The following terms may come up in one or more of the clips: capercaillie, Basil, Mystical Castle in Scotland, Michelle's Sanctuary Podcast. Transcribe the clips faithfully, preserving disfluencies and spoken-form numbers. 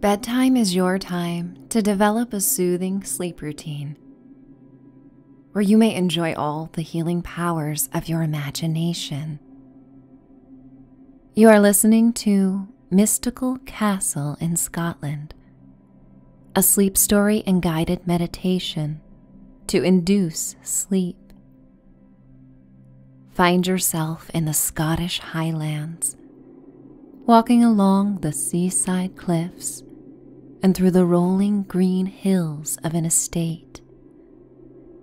Bedtime is your time to develop a soothing sleep routine where you may enjoy all the healing powers of your imagination. You are listening to Mystical Castle in Scotland, a sleep story and guided meditation to induce sleep. Find yourself in the Scottish Highlands, walking along the seaside cliffs and through the rolling green hills of an estate,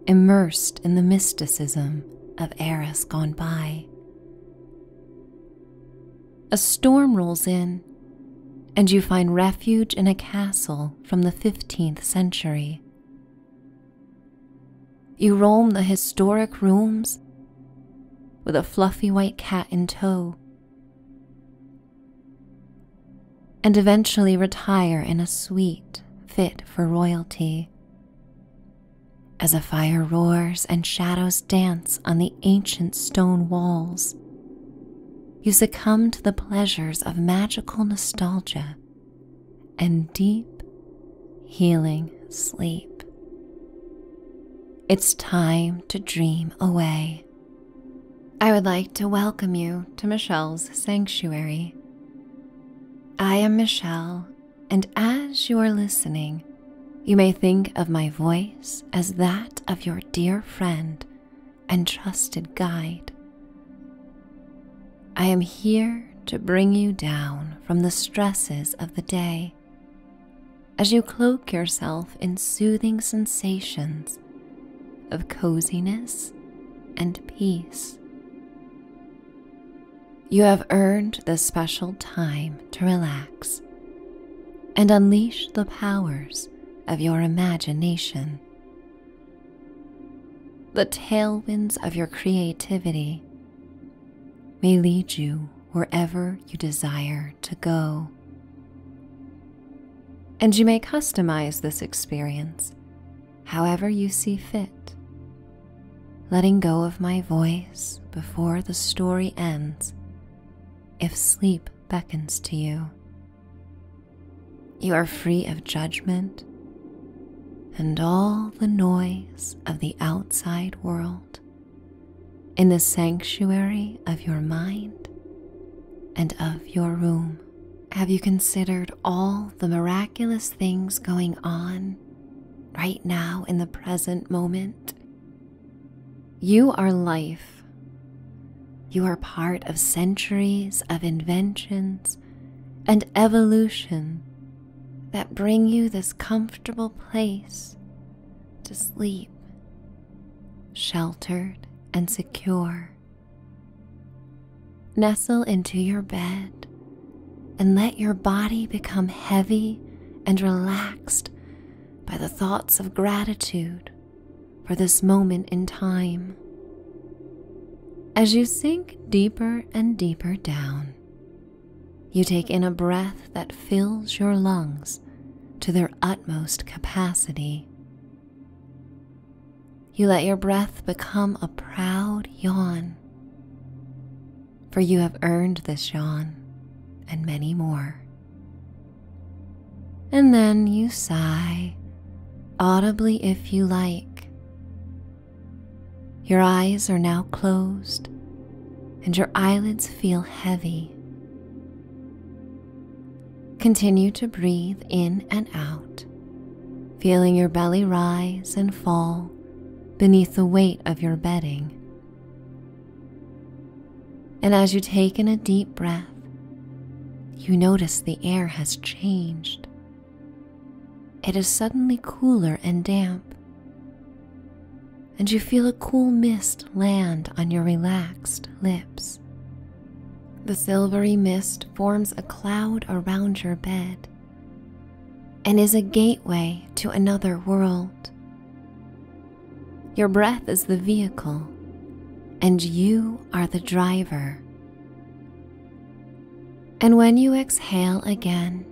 immersed in the mysticism of eras gone by. A storm rolls in, and you find refuge in a castle from the fifteenth century. You roam the historic rooms with a fluffy white cat in tow, and eventually retire in a suite fit for royalty. As a fire roars and shadows dance on the ancient stone walls, you succumb to the pleasures of magical nostalgia and deep, healing sleep. It's time to dream away. I would like to welcome you to Michelle's Sanctuary. I am Michelle, and as you are listening, you may think of my voice as that of your dear friend and trusted guide. I am here to bring you down from the stresses of the day as you cloak yourself in soothing sensations of coziness and peace. You have earned this special time to relax and unleash the powers of your imagination. The tailwinds of your creativity may lead you wherever you desire to go, and you may customize this experience however you see fit, letting go of my voice before the story ends if sleep beckons to you. You are free of judgment and all the noise of the outside world in the sanctuary of your mind and of your room. Have you considered all the miraculous things going on right now in the present moment? You are life. You are part of centuries of inventions and evolution that bring you this comfortable place to sleep, sheltered and secure. Nestle into your bed and let your body become heavy and relaxed by the thoughts of gratitude for this moment in time. As you sink deeper and deeper down, you take in a breath that fills your lungs to their utmost capacity. You let your breath become a proud yawn, for you have earned this yawn and many more. And then you sigh, audibly if you like. Your eyes are now closed and your eyelids feel heavy. Continue to breathe in and out, feeling your belly rise and fall beneath the weight of your bedding. And as you take in a deep breath, you notice the air has changed. It is suddenly cooler and damp, and you feel a cool mist land on your relaxed lips. The silvery mist forms a cloud around your bed and is a gateway to another world. Your breath is the vehicle, and you are the driver. And when you exhale again,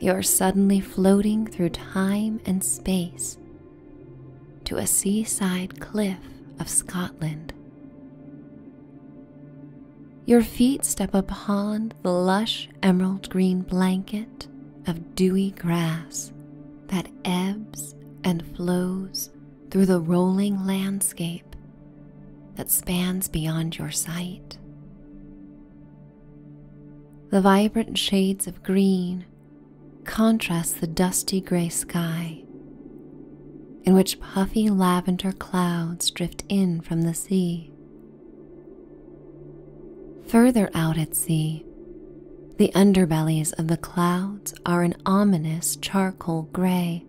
you are suddenly floating through time and space to a seaside cliff of Scotland. Your feet step upon the lush emerald green blanket of dewy grass that ebbs and flows through the rolling landscape that spans beyond your sight. The vibrant shades of green contrast the dusty gray sky, in which puffy lavender clouds drift in from the sea. Further out at sea, the underbellies of the clouds are an ominous charcoal gray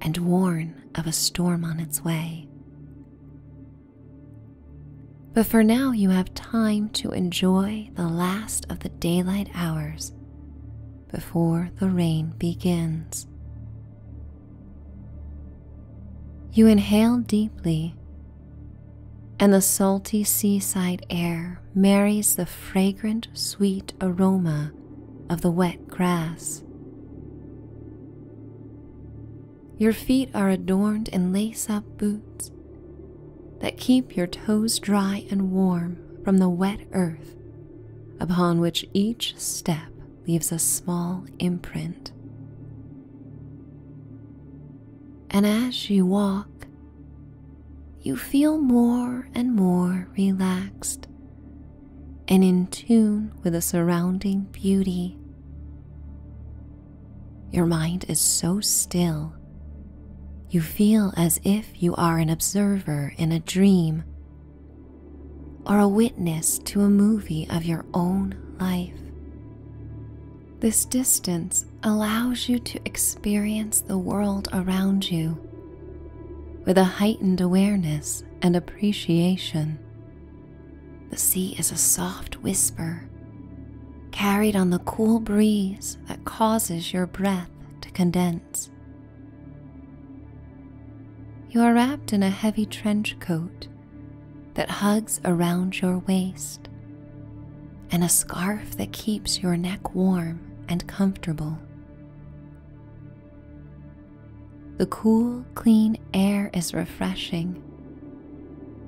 and warn of a storm on its way. But for now you have time to enjoy the last of the daylight hours before the rain begins. You inhale deeply, and the salty seaside air marries the fragrant, sweet aroma of the wet grass. Your feet are adorned in lace-up boots that keep your toes dry and warm from the wet earth, upon which each step leaves a small imprint. And as you walk, you feel more and more relaxed and in tune with the surrounding beauty. Your mind is so still, you feel as if you are an observer in a dream or a witness to a movie of your own life. This distance allows you to experience the world around you with a heightened awareness and appreciation. The sea is a soft whisper, carried on the cool breeze that causes your breath to condense. You are wrapped in a heavy trench coat that hugs around your waist, and a scarf that keeps your neck warm and comfortable. The cool, clean air is refreshing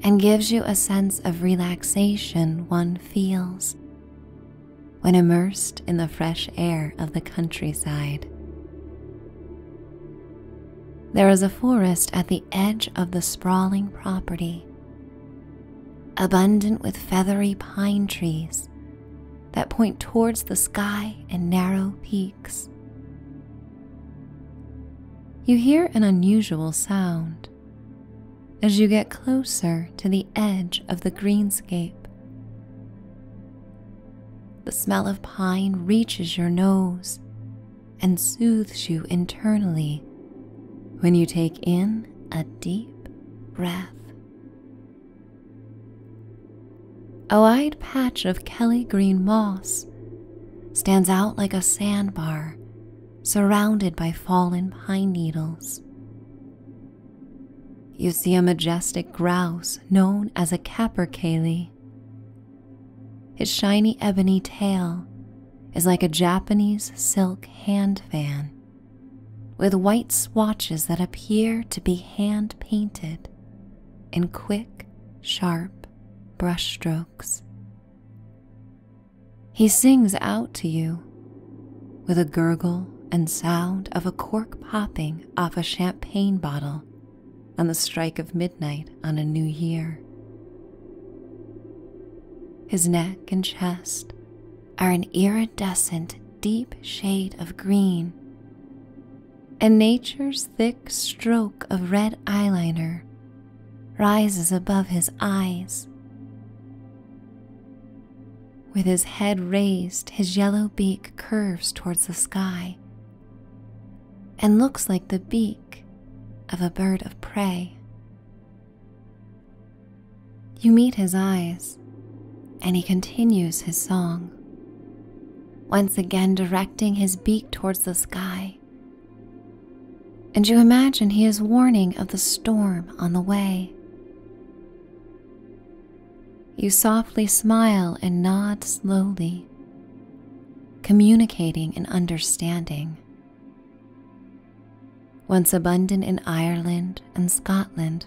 and gives you a sense of relaxation one feels when immersed in the fresh air of the countryside. There is a forest at the edge of the sprawling property, abundant with feathery pine trees that point towards the sky and narrow peaks. You hear an unusual sound as you get closer to the edge of the greenscape. The smell of pine reaches your nose and soothes you internally when you take in a deep breath. A wide patch of kelly green moss stands out like a sandbar, surrounded by fallen pine needles. You see a majestic grouse known as a capercaillie. His shiny ebony tail is like a Japanese silk hand fan, with white swatches that appear to be hand-painted in quick, sharp brushstrokes. He sings out to you with a gurgle and sound of a cork popping off a champagne bottle on the strike of midnight on a new year. His neck and chest are an iridescent deep shade of green, and nature's thick stroke of red eyeliner rises above his eyes. With his head raised, his yellow beak curves towards the sky and looks like the beak of a bird of prey. You meet his eyes, and he continues his song, once again directing his beak towards the sky, and you imagine he is warning of the storm on the way. You softly smile and nod slowly, communicating and understanding. Once abundant in Ireland and Scotland,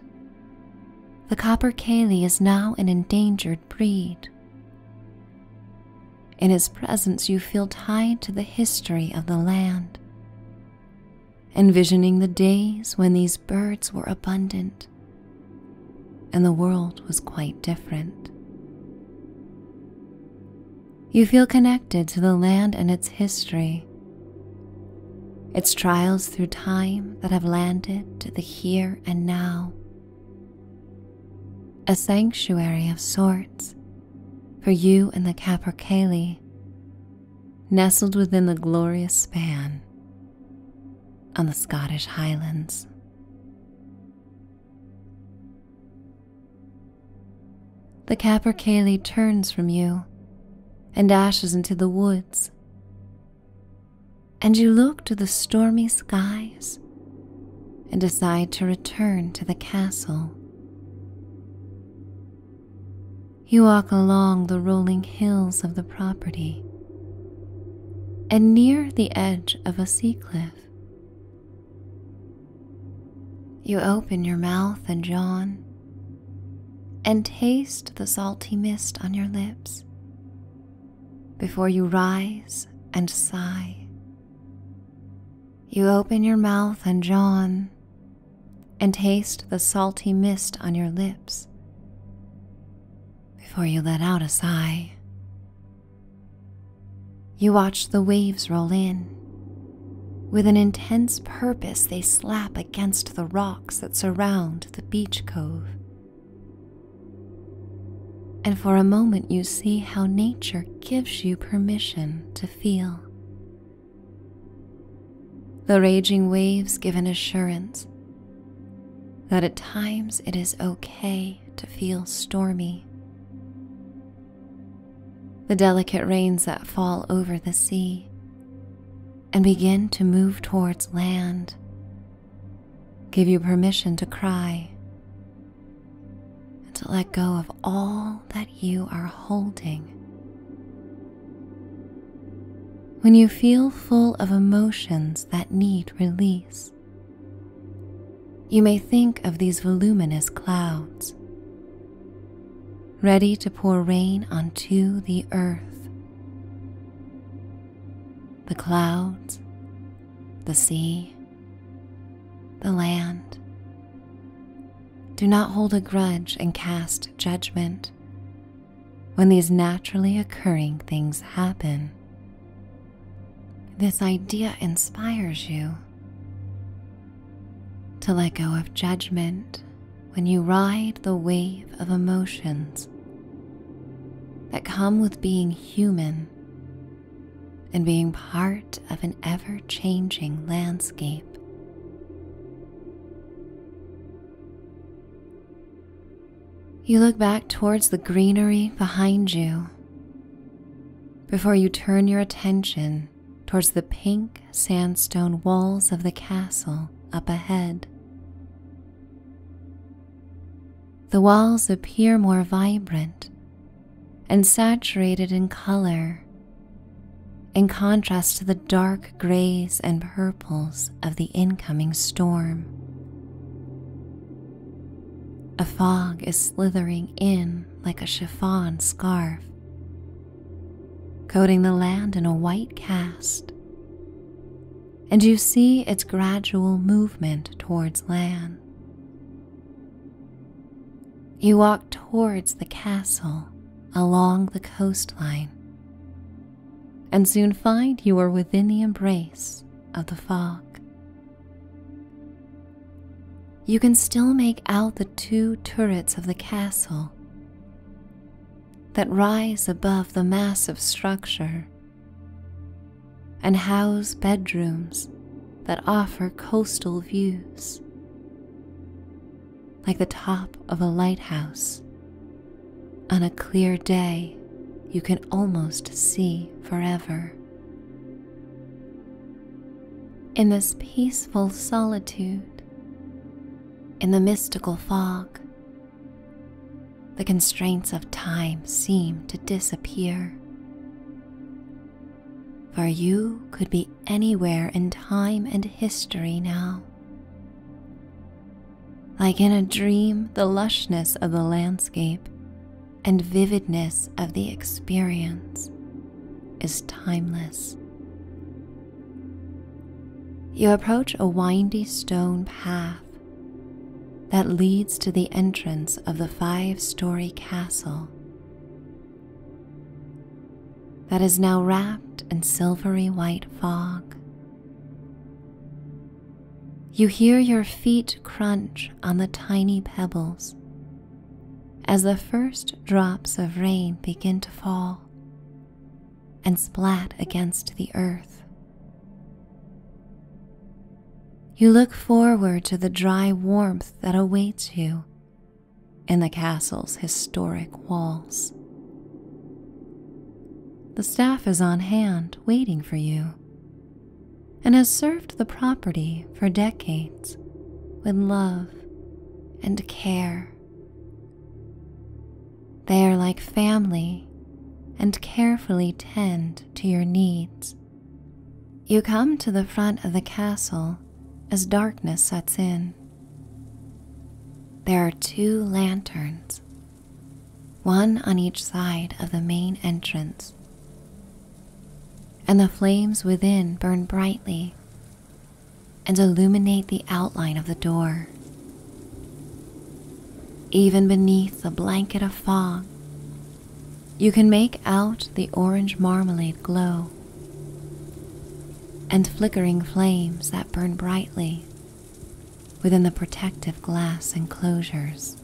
the capercaillie is now an endangered breed. In his presence you feel tied to the history of the land. Envisioning the days when these birds were abundant and the world was quite different. You feel connected to the land and its history, its trials through time that have landed to the here and now. A sanctuary of sorts for you and the capercaillie, nestled within the glorious span on the Scottish Highlands. The capercaillie turns from you and dashes into the woods, and you look to the stormy skies and decide to return to the castle. You walk along the rolling hills of the property, and near the edge of a sea cliff, you open your mouth and yawn, and taste the salty mist on your lips, before you rise and sigh. You open your mouth and yawn, and taste the salty mist on your lips, before you let out a sigh. You watch the waves roll in. With an intense purpose, they slap against the rocks that surround the beach cove. And for a moment you see how nature gives you permission to feel. The raging waves give an assurance that at times it is okay to feel stormy. The delicate rains that fall over the sea and begin to move towards land give you permission to cry and to let go of all that you are holding. When you feel full of emotions that need release, you may think of these voluminous clouds, ready to pour rain onto the earth. The clouds, the sea, the land. Do not hold a grudge and cast judgment when these naturally occurring things happen. This idea inspires you to let go of judgment when you ride the wave of emotions that come with being human and being part of an ever-changing landscape. You look back towards the greenery behind you before you turn your attention towards the pink sandstone walls of the castle up ahead. The walls appear more vibrant and saturated in color in contrast to the dark grays and purples of the incoming storm. A fog is slithering in like a chiffon scarf, coating the land in a white cast, and you see its gradual movement towards land. You walk towards the castle along the coastline and soon find you are within the embrace of the fog. You can still make out the two turrets of the castle that rise above the massive structure and house bedrooms that offer coastal views, like the top of a lighthouse. On a clear day, you can almost see forever. In this peaceful solitude, in the mystical fog, the constraints of time seem to disappear, for you could be anywhere in time and history now. Like in a dream, the lushness of the landscape and vividness of the experience is timeless. You approach a windy stone path that leads to the entrance of the five-story castle that is now wrapped in silvery white fog. You hear your feet crunch on the tiny pebbles as the first drops of rain begin to fall and splat against the earth. You look forward to the dry warmth that awaits you in the castle's historic walls. The staff is on hand waiting for you, and has served the property for decades with love and care. They are like family and carefully tend to your needs. You come to the front of the castle as darkness sets in. There are two lanterns, one on each side of the main entrance, and the flames within burn brightly and illuminate the outline of the door. Even beneath the blanket of fog, you can make out the orange marmalade glow and flickering flames that burn brightly within the protective glass enclosures.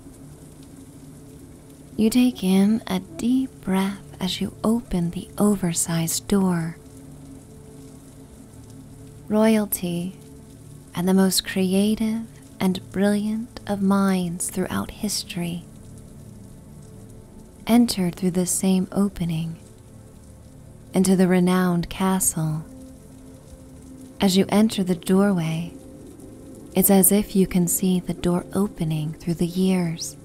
You take in a deep breath as you open the oversized door. Royalty and the most creative and brilliant of minds throughout history entered through this same opening into the renowned castle. As you enter the doorway, it's as if you can see the door opening through the years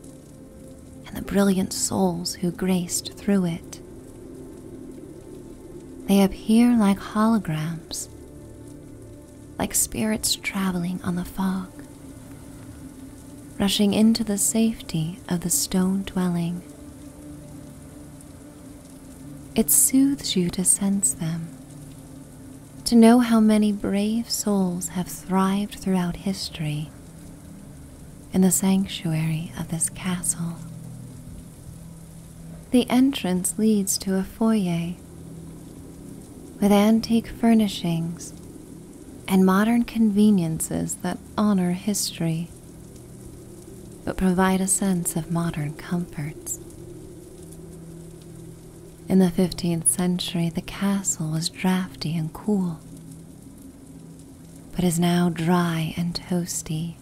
and the brilliant souls who graced through it. They appear like holograms, like spirits traveling on the fog, rushing into the safety of the stone dwelling. It soothes you to sense them, to know how many brave souls have thrived throughout history in the sanctuary of this castle. The entrance leads to a foyer with antique furnishings and modern conveniences that honor history, but provide a sense of modern comforts. In the fifteenth century, the castle was drafty and cool, but is now dry and toasty.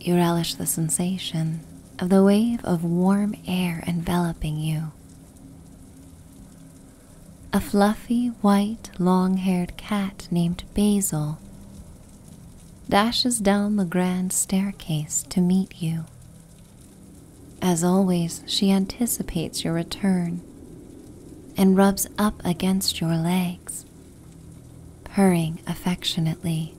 You relish the sensation of the wave of warm air enveloping you. A fluffy, white, long-haired cat named Basil dashes down the grand staircase to meet you. As always, she anticipates your return and rubs up against your legs, purring affectionately.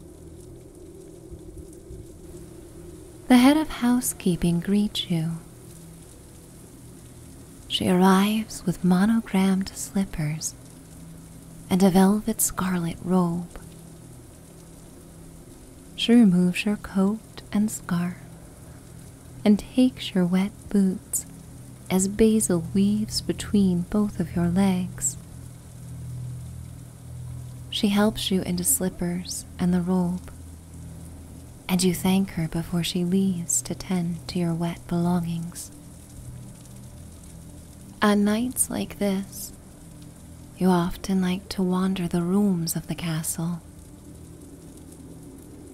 The head of housekeeping greets you. She arrives with monogrammed slippers and a velvet scarlet robe. She removes your coat and scarf and takes your wet boots as Basil weaves between both of your legs. She helps you into slippers and the robe, and you thank her before she leaves to tend to your wet belongings. On nights like this, you often like to wander the rooms of the castle,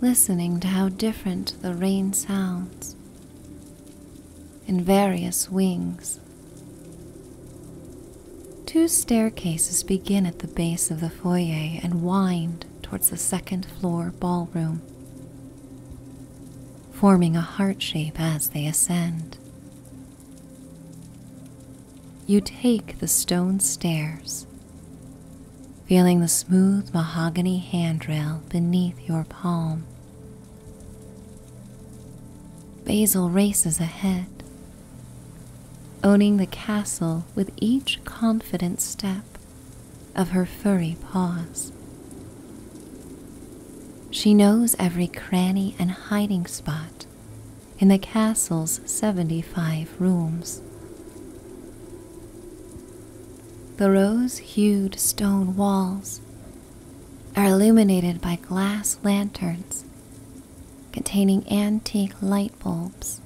listening to how different the rain sounds in various wings. Two staircases begin at the base of the foyer and wind towards the second floor ballroom, forming a heart shape as they ascend. You take the stone stairs, feeling the smooth mahogany handrail beneath your palm. Basil races ahead, owning the castle with each confident step of her furry paws. She knows every cranny and hiding spot in the castle's seventy-five rooms. The rose-hued stone walls are illuminated by glass lanterns containing antique light bulbs.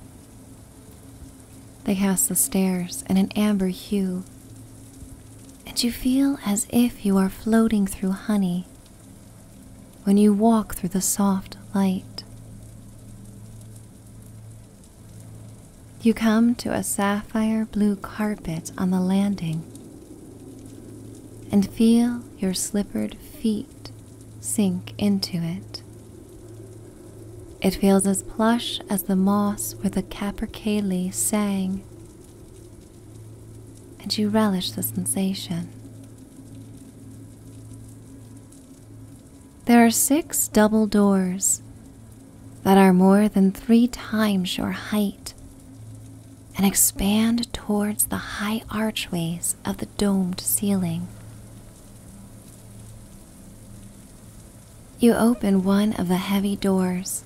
They house the stairs in an amber hue, and you feel as if you are floating through honey when you walk through the soft light. You come to a sapphire blue carpet on the landing and feel your slippered feet sink into it. It feels as plush as the moss where the capercaillie sang, and you relish the sensation. There are six double doors that are more than three times your height and expand towards the high archways of the domed ceiling. You open one of the heavy doors,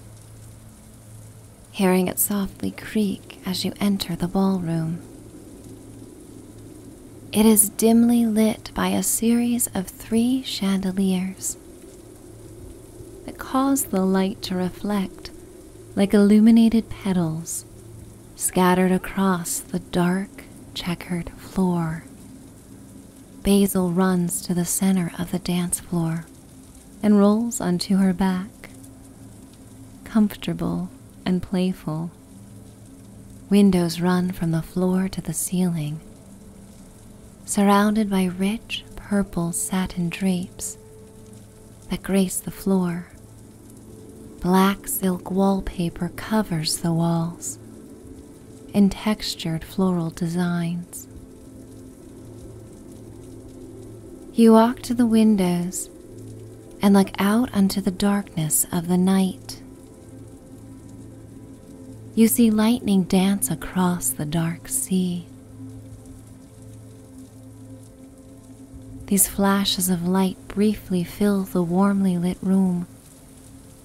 hearing it softly creak as you enter the ballroom. It is dimly lit by a series of three chandeliers that cause the light to reflect like illuminated petals scattered across the dark, checkered floor. Basil runs to the center of the dance floor and rolls onto her back, comfortable and playful. Windows run from the floor to the ceiling, surrounded by rich purple satin drapes that grace the floor. Black silk wallpaper covers the walls in textured floral designs. You walk to the windows and look out onto the darkness of the night. You see lightning dance across the dark sea. These flashes of light briefly fill the warmly lit room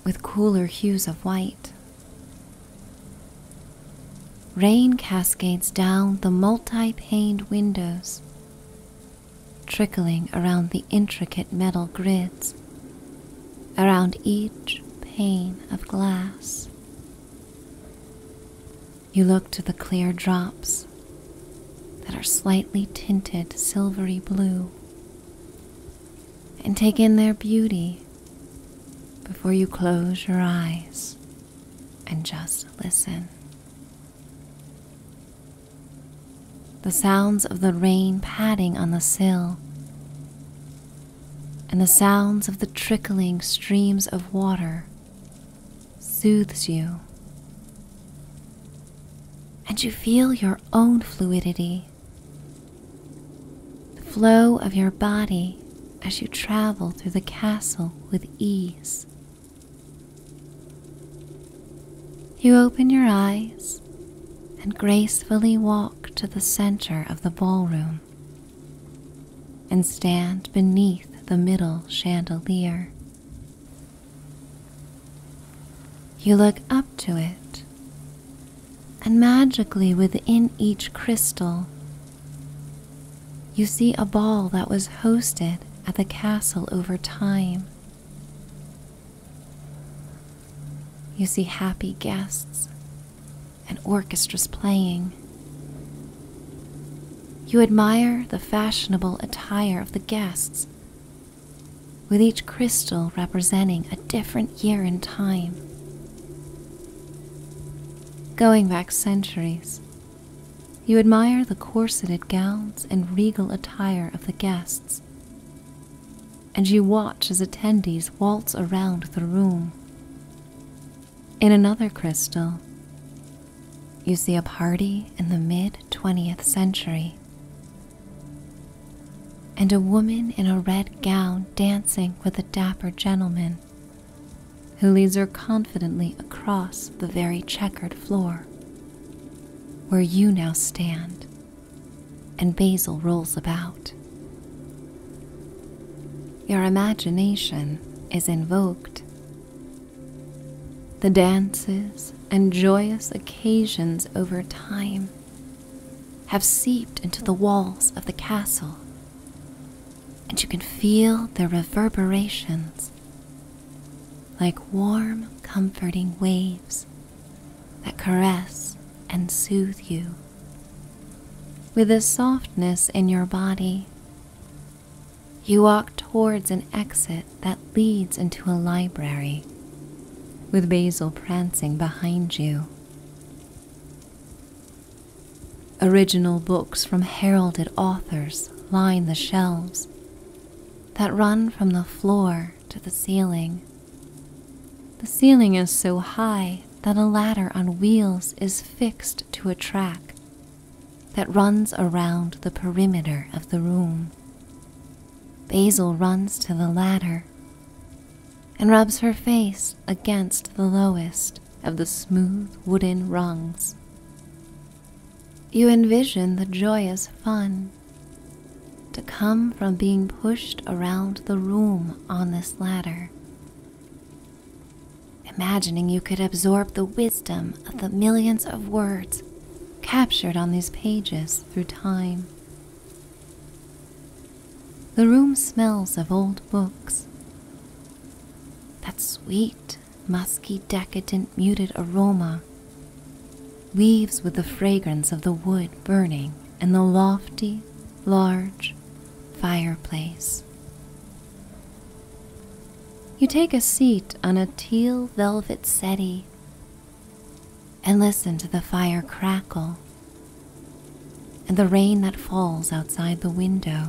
with cooler hues of white. Rain cascades down the multi-paned windows, trickling around the intricate metal grids around each pane of glass. You look to the clear drops that are slightly tinted silvery blue and take in their beauty before you close your eyes and just listen. The sounds of the rain padding on the sill and the sounds of the trickling streams of water soothes you, and you feel your own fluidity, the flow of your body as you travel through the castle with ease. You open your eyes and gracefully walk to the center of the ballroom and stand beneath the middle chandelier. You look up to it, and magically within each crystal, you see a ball that was hosted at the castle over time. You see happy guests and orchestras playing. You admire the fashionable attire of the guests, with each crystal representing a different year in time, going back centuries. You admire the corseted gowns and regal attire of the guests, and you watch as attendees waltz around the room. In another crystal, you see a party in the mid-twentieth century, and a woman in a red gown dancing with a dapper gentleman who leads her confidently across the very checkered floor where you now stand and Basil rolls about. Your imagination is invoked. The dances and joyous occasions over time have seeped into the walls of the castle, and you can feel their reverberations like warm, comforting waves that caress and soothe you. With a softness in your body, you walk towards an exit that leads into a library, with Basil prancing behind you. Original books from heralded authors line the shelves that run from the floor to the ceiling. The ceiling is so high that a ladder on wheels is fixed to a track that runs around the perimeter of the room. Basil runs to the ladder and rubs her face against the lowest of the smooth wooden rungs. You envision the joyous fun to come from being pushed around the room on this ladder, imagining you could absorb the wisdom of the millions of words captured on these pages through time. The room smells of old books. That sweet, musky, decadent, muted aroma weaves with the fragrance of the wood burning in the lofty, large fireplace. You take a seat on a teal velvet settee and listen to the fire crackle and the rain that falls outside the window.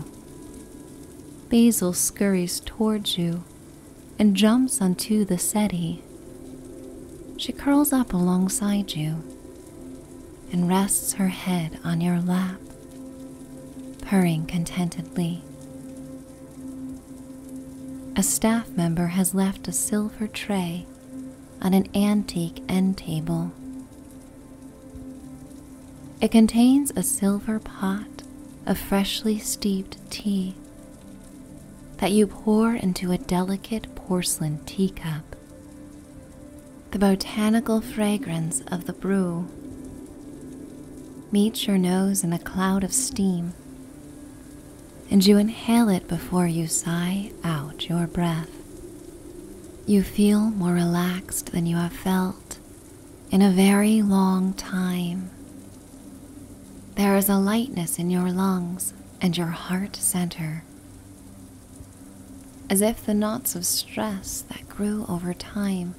Basil scurries towards you and jumps onto the settee. She curls up alongside you and rests her head on your lap, purring contentedly. A staff member has left a silver tray on an antique end table. It contains a silver pot of freshly steeped tea that you pour into a delicate porcelain teacup. The botanical fragrance of the brew meets your nose in a cloud of steam, and you inhale it before you sigh out your breath. You feel more relaxed than you have felt in a very long time. There is a lightness in your lungs and your heart center, as if the knots of stress that grew over time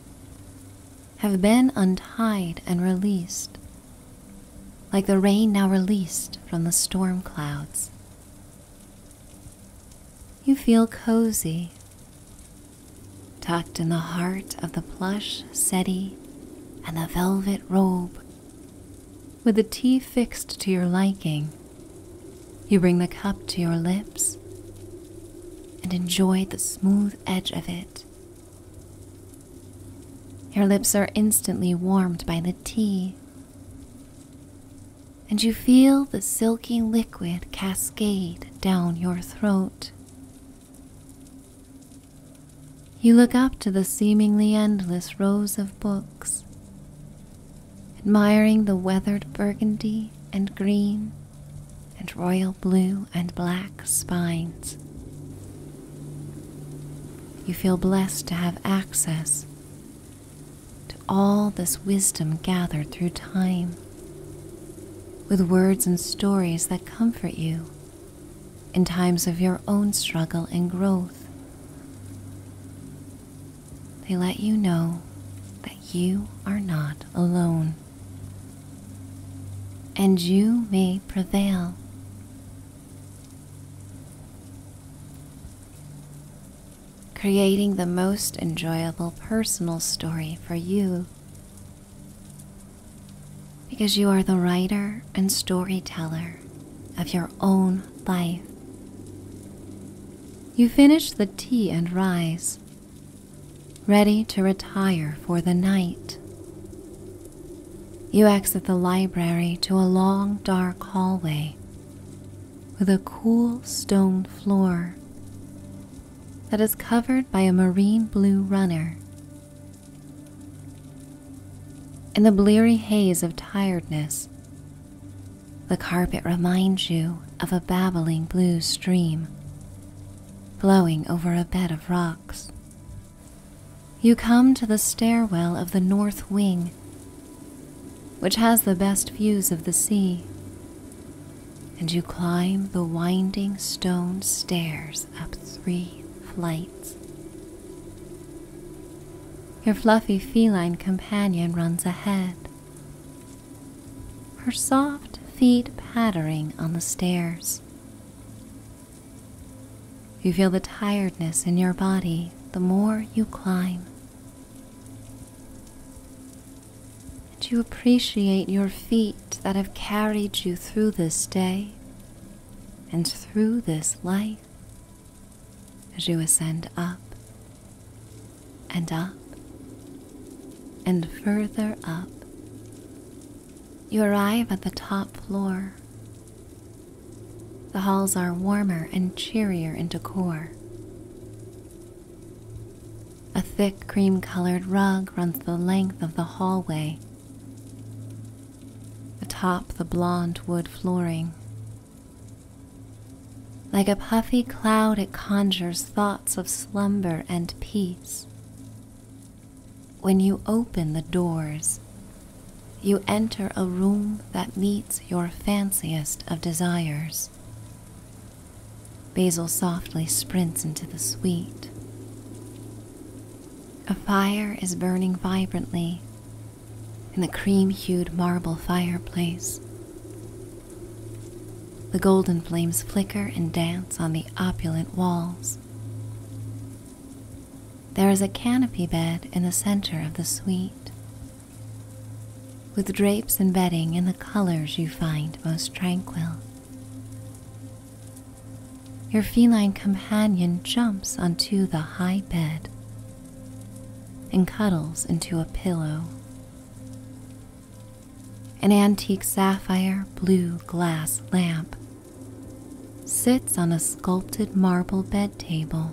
have been untied and released, like the rain now released from the storm clouds. You feel cozy, tucked in the heart of the plush settee and the velvet robe. With the tea fixed to your liking, you bring the cup to your lips and enjoy the smooth edge of it. Your lips are instantly warmed by the tea, and you feel the silky liquid cascade down your throat. You look up to the seemingly endless rows of books, admiring the weathered burgundy and green and royal blue and black spines. You feel blessed to have access to all this wisdom gathered through time, with words and stories that comfort you in times of your own struggle and growth. They let you know that you are not alone, and you may prevail. Creating the most enjoyable personal story for you, because you are the writer and storyteller of your own life. You finish the tea and rise, ready to retire for the night. You exit the library to a long, dark hallway with a cool stone floor that is covered by a marine blue runner. In the bleary haze of tiredness, the carpet reminds you of a babbling blue stream flowing over a bed of rocks. You come to the stairwell of the north wing, which has the best views of the sea, and you climb the winding stone stairs up three flights. Your fluffy feline companion runs ahead, her soft feet pattering on the stairs. You feel the tiredness in your body the more you climb, and you appreciate your feet that have carried you through this day and through this life as you ascend up and up and further up. You arrive at the top floor. The halls are warmer and cheerier in decor. A thick cream-colored rug runs the length of the hallway, atop the blonde wood flooring. Like a puffy cloud, it conjures thoughts of slumber and peace. When you open the doors, you enter a room that meets your fanciest of desires. Basil softly sprints into the suite. A fire is burning vibrantly in the cream-hued marble fireplace. The golden flames flicker and dance on the opulent walls. There is a canopy bed in the center of the suite, with drapes and bedding in the colors you find most tranquil. Your feline companion jumps onto the high bed and cuddles into a pillow. An antique sapphire blue glass lamp sits on a sculpted marble bed table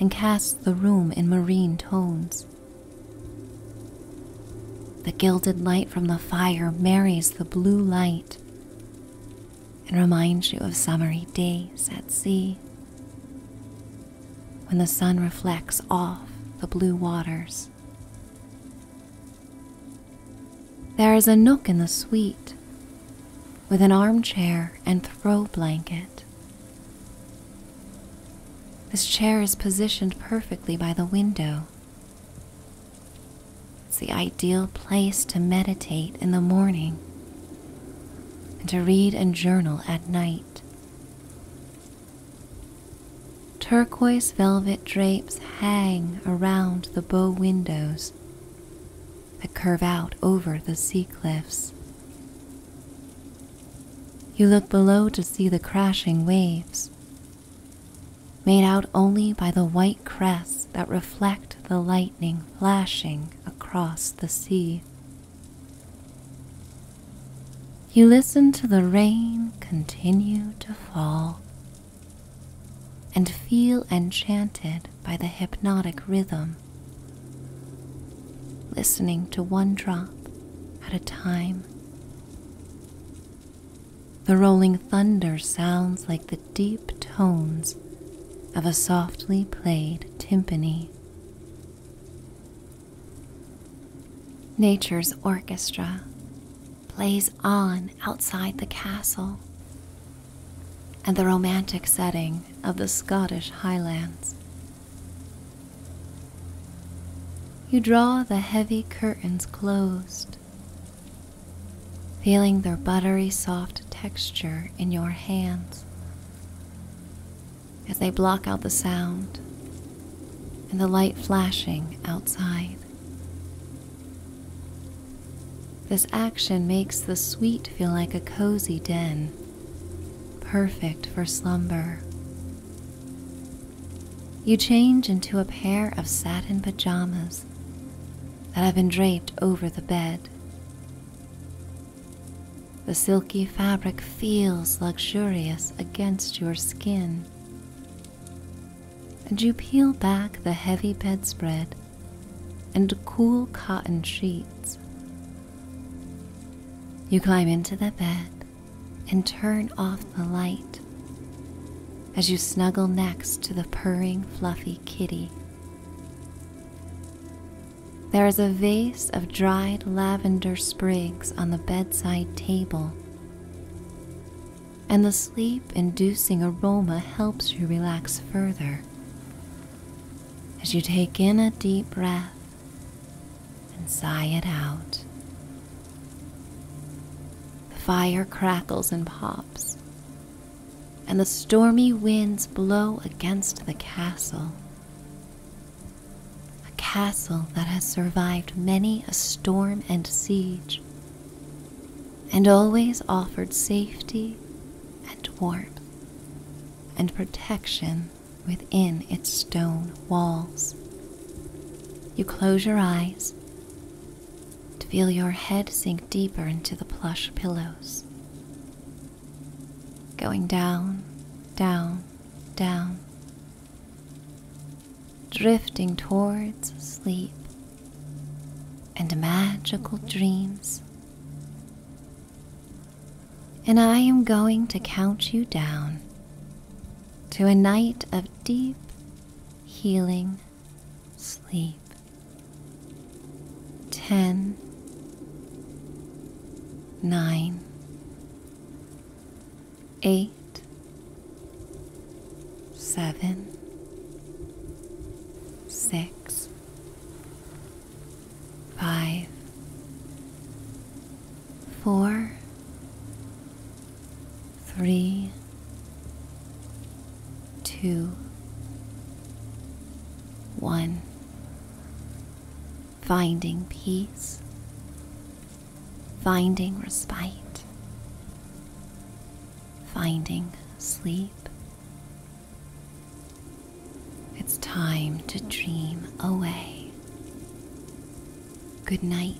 and casts the room in marine tones. The gilded light from the fire marries the blue light and reminds you of summery days at sea, when the sun reflects off the blue waters. There is a nook in the suite with an armchair and throw blanket. This chair is positioned perfectly by the window. It's the ideal place to meditate in the morning and to read and journal at night. Turquoise velvet drapes hang around the bow windows that curve out over the sea cliffs. You look below to see the crashing waves, made out only by the white crests that reflect the lightning flashing across the sea. You listen to the rain continue to fall and feel enchanted by the hypnotic rhythm, listening to one drop at a time. The rolling thunder sounds like the deep tones of a softly played timpani. Nature's orchestra plays on outside the castle and the romantic setting of the Scottish Highlands. You draw the heavy curtains closed, feeling their buttery soft texture in your hands as they block out the sound and the light flashing outside. This action makes the suite feel like a cozy den, perfect for slumber. You change into a pair of satin pajamas that have been draped over the bed. The silky fabric feels luxurious against your skin. And you peel back the heavy bedspread and cool cotton sheets. You climb into the bed and turn off the light as you snuggle next to the purring, fluffy kitty. There is a vase of dried lavender sprigs on the bedside table, and the sleep-inducing aroma helps you relax further as you take in a deep breath and sigh it out. The fire crackles and pops, and the stormy winds blow against the castle. Castle that has survived many a storm and siege, and always offered safety and warmth and protection within its stone walls. You close your eyes to feel your head sink deeper into the plush pillows, going down, down, down, drifting towards sleep and magical dreams. And I am going to count you down to a night of deep, healing sleep. Ten, nine, eight, seven, Six, five, four, three, two, one. Finding peace, finding respite, finding sleep. Time to dream away. Good night.